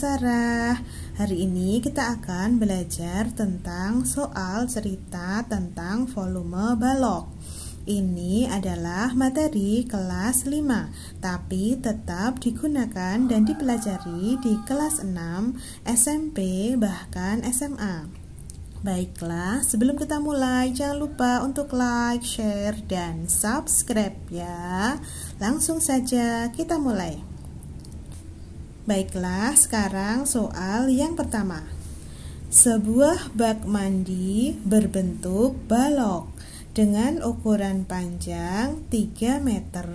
Sarah. Hari ini kita akan belajar tentang soal cerita tentang volume balok. Ini adalah materi kelas 5, tapi tetap digunakan dan dipelajari di kelas 6, SMP, bahkan SMA. Baiklah, sebelum kita mulai, jangan lupa untuk like, share, dan subscribe ya. Langsung saja kita mulai. Baiklah, sekarang soal yang pertama. Sebuah bak mandi berbentuk balok dengan ukuran panjang 3 meter,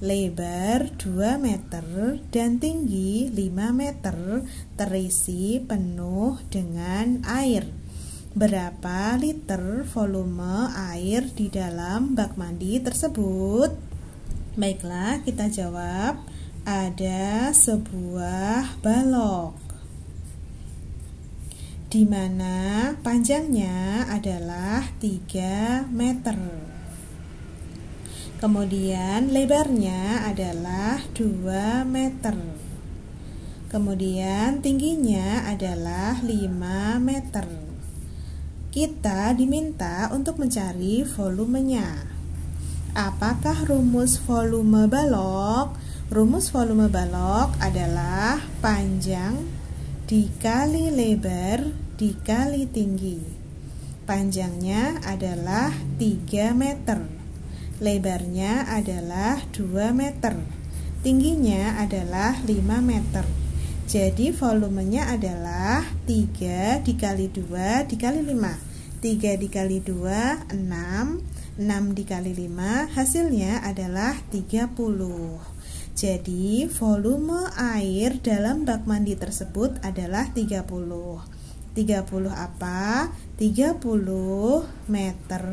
lebar 2 meter, dan tinggi 5 meter terisi penuh dengan air. Berapa liter volume air di dalam bak mandi tersebut? Baiklah, kita jawab. Ada sebuah balok di mana panjangnya adalah 3 meter. Kemudian lebarnya adalah 2 meter. Kemudian tingginya adalah 5 meter. Kita diminta untuk mencari volumenya. Apakah rumus volume balok? Rumus volume balok adalah panjang dikali lebar dikali tinggi. Panjangnya adalah 3 meter. Lebarnya adalah 2 meter. Tingginya adalah 5 meter. Jadi volumenya adalah 3 dikali 2 dikali 5. 3 dikali 2, 6. 6 dikali 5, hasilnya adalah 30. Jadi volume air dalam bak mandi tersebut adalah 30. 30 apa? 30 meter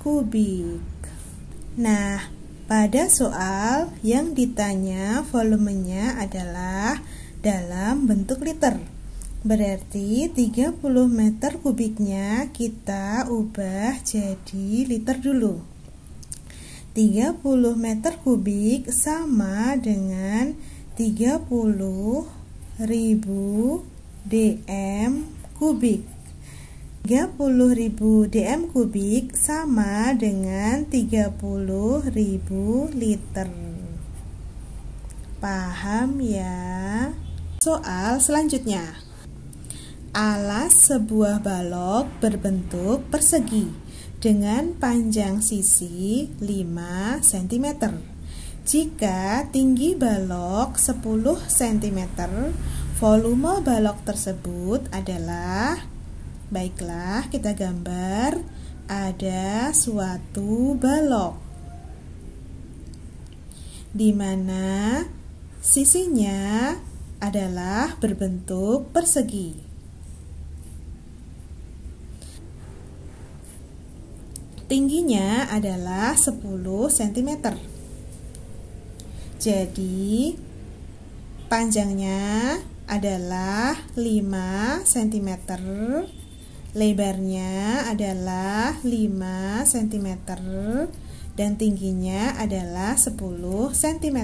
kubik. Nah, pada soal yang ditanya volumenya adalah dalam bentuk liter, berarti 30 meter kubiknya kita ubah jadi liter dulu. 30 meter kubik sama dengan 30.000 dm kubik. 30.000 dm kubik sama dengan 30.000 liter. Paham ya? Soal selanjutnya. Alas sebuah balok berbentuk persegi dengan panjang sisi 5 cm. Jika tinggi balok 10 cm, volume balok tersebut adalah, baiklah kita gambar, ada suatu balok di mana sisinya adalah berbentuk persegi. Tingginya adalah 10 cm. Jadi panjangnya adalah 5 cm. Lebarnya adalah 5 cm dan tingginya adalah 10 cm.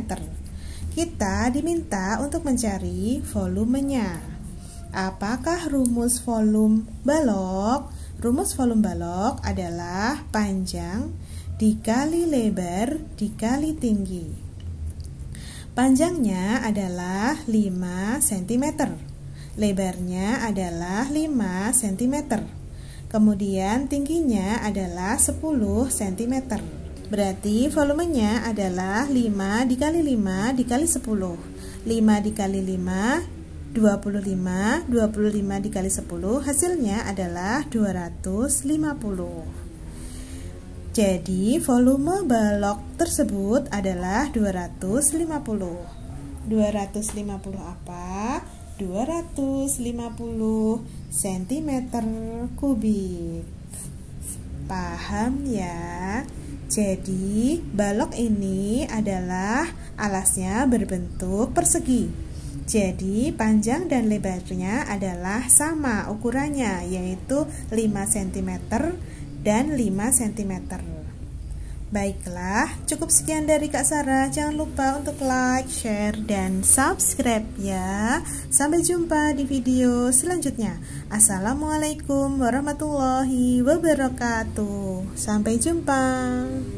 Kita diminta untuk mencari volumenya. Apakah rumus volume balok? Rumus volume balok adalah panjang dikali lebar dikali tinggi. Panjangnya adalah 5 cm. Lebarnya adalah 5 cm. Kemudian tingginya adalah 10 cm. Berarti volumenya adalah 5 dikali 5 dikali 10. 5 dikali 5, 25. 25 dikali 10, hasilnya adalah 250. Jadi volume balok tersebut adalah 250. 250 apa? 250 cm kubik. Paham ya? Jadi, balok ini adalah alasnya berbentuk persegi. Jadi, panjang dan lebarnya adalah sama ukurannya, yaitu 5 cm dan 5 cm. Baiklah, cukup sekian dari Kak Sarah. Jangan lupa untuk like, share, dan subscribe ya. Sampai jumpa di video selanjutnya. Assalamualaikum warahmatullahi wabarakatuh. Sampai jumpa.